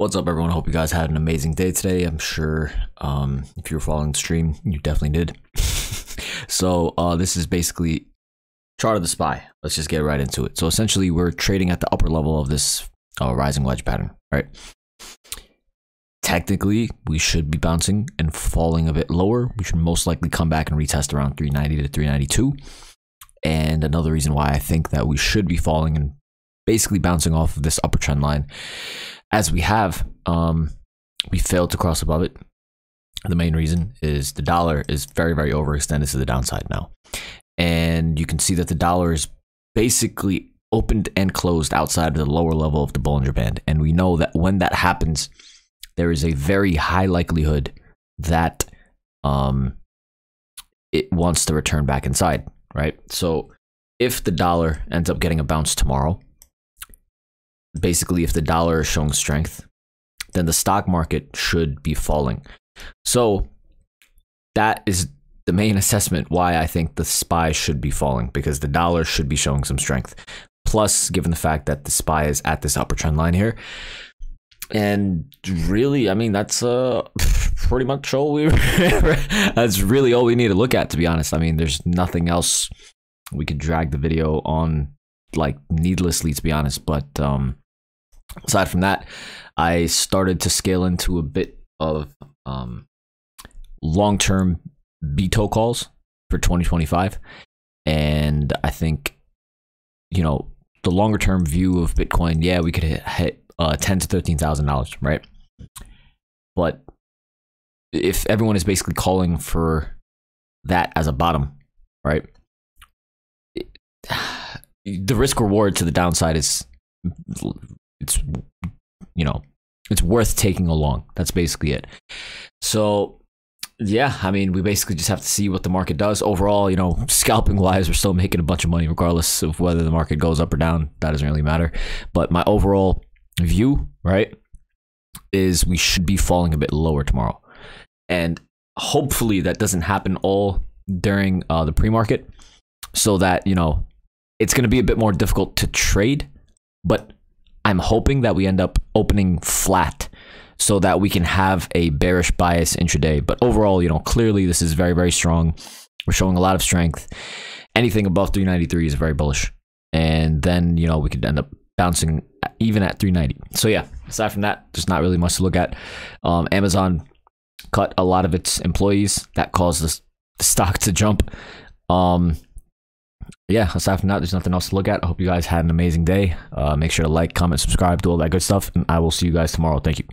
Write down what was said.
What's up, everyone? Hope you guys had an amazing day today. I'm sure if you were following the stream, you definitely did. So this is basically chart of the SPY. Let's just get right into it. So essentially, we're trading at the upper level of this rising wedge pattern, right? Technically, we should be bouncing and falling a bit lower. We should most likely come back and retest around 390 to 392. And another reason why I think that we should be falling and basically bouncing off of this upper trend line, as we have, we failed to cross above it. The main reason is the dollar is very, very overextended to the downside now. And you can see that the dollar is basically opened and closed outside of the lower level of the Bollinger Band. And we know that when that happens, there is a very high likelihood that it wants to return back inside, right? So if the dollar ends up getting a bounce tomorrow, basically, if the dollar is showing strength, then the stock market should be falling. So that is the main assessment why I think the SPY should be falling, because the dollar should be showing some strength. Plus, given the fact that the SPY is at this upper trend line here. And really, I mean, that's pretty much all we that's really all we need to look at, to be honest. I mean, there's nothing else. We could drag the video on like needlessly, to be honest, but aside from that, I started to scale into a bit of long-term BTO calls for 2025, and I think, you know, the longer-term view of Bitcoin, yeah, we could hit $10,000 to $13,000, right? But if everyone is basically calling for that as a bottom, right, the risk reward to the downside is, you know, it's worth taking along. That's basically it. So yeah, I mean, we basically just have to see what the market does overall. You know, scalping wise, we're still making a bunch of money regardless of whether the market goes up or down. That doesn't really matter. But my overall view, right, is we should be falling a bit lower tomorrow, and hopefully that doesn't happen all during the pre-market, so that, you know, it's going to be a bit more difficult to trade, but I'm hoping that we end up opening flat so that we can have a bearish bias intraday. But overall, you know, clearly this is very, very strong. We're showing a lot of strength. Anything above 393 is very bullish. And then, you know, we could end up bouncing even at 390. So yeah, aside from that, there's not really much to look at. AMZN cut a lot of its employees. That caused the stock to jump. Yeah, aside from that, there's nothing else to look at. I hope you guys had an amazing day. Make sure to like, comment, subscribe, do all that good stuff, and I will see you guys tomorrow. Thank you.